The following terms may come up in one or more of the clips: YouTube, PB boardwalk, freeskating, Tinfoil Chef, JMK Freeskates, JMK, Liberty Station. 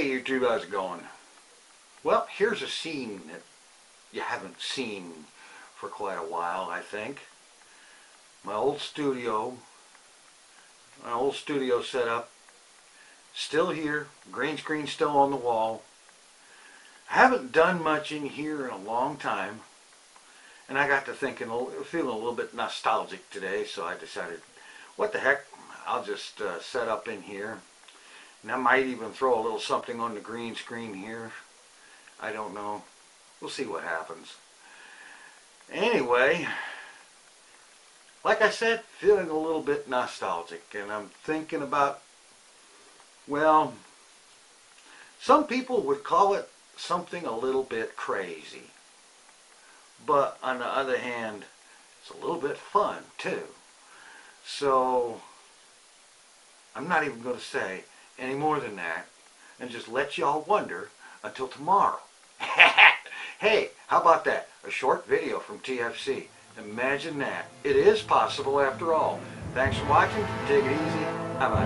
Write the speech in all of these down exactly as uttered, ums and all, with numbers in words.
Hey YouTube, how's it going? Well, here's a scene that you haven't seen for quite a while, I think. My old studio, my old studio setup, still here, green screen still on the wall. I haven't done much in here in a long time, and I got to thinking, feeling a little bit nostalgic today, so I decided, what the heck, I'll just uh, set up in here. And I might even throw a little something on the green screen here. I don't know. We'll see what happens. Anyway, like I said, feeling a little bit nostalgic. And I'm thinking about, well, some people would call it something a little bit crazy. But on the other hand, it's a little bit fun too. So, I'm not even going to say any more than that, and just let y'all wonder until tomorrow. Hey, how about that? A short video from T F C. Imagine that. It is possible after all. Thanks for watching. Take it easy. I'm out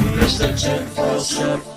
of here. Mister Tinfoil Chef.